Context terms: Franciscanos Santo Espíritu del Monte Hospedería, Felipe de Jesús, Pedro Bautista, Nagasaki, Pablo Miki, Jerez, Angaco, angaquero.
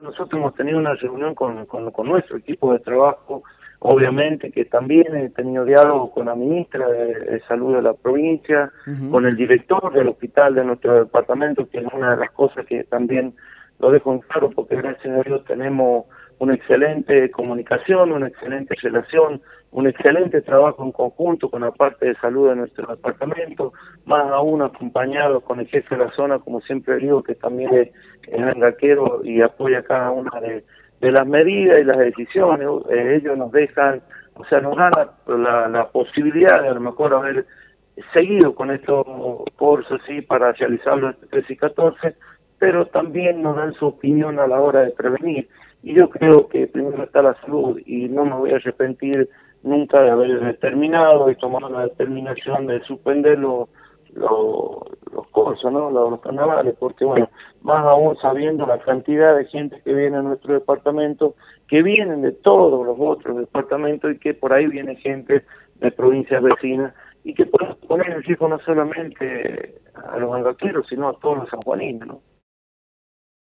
Nosotros hemos tenido una reunión con nuestro equipo de trabajo, obviamente que también he tenido diálogo con la ministra de Salud de la provincia, con el director del hospital de nuestro departamento, que es una de las cosas que también lo dejo en claro, porque gracias a Dios tenemos una excelente comunicación, una excelente relación, un excelente trabajo en conjunto con la parte de salud de nuestro departamento, más aún acompañado con el jefe de la zona, como siempre digo, que también es angaquero y apoya cada una de las medidas y las decisiones. Ellos nos dejan, o sea, nos dan la posibilidad de a lo mejor haber seguido con estos cursos, sí, para realizarlo entre 13 y 14, pero también nos dan su opinión a la hora de prevenir. Y yo creo que primero está la salud y no me voy a arrepentir nunca de haber terminado y tomado la determinación de suspender los cursos, ¿no? Los carnavales, porque bueno, más aún sabiendo la cantidad de gente que viene a nuestro departamento, que vienen de todos los otros departamentos y que por ahí viene gente de provincias vecinas y que podemos poner el riesgo no solamente a los angaqueros, sino a todos los sanjuaninos, ¿no?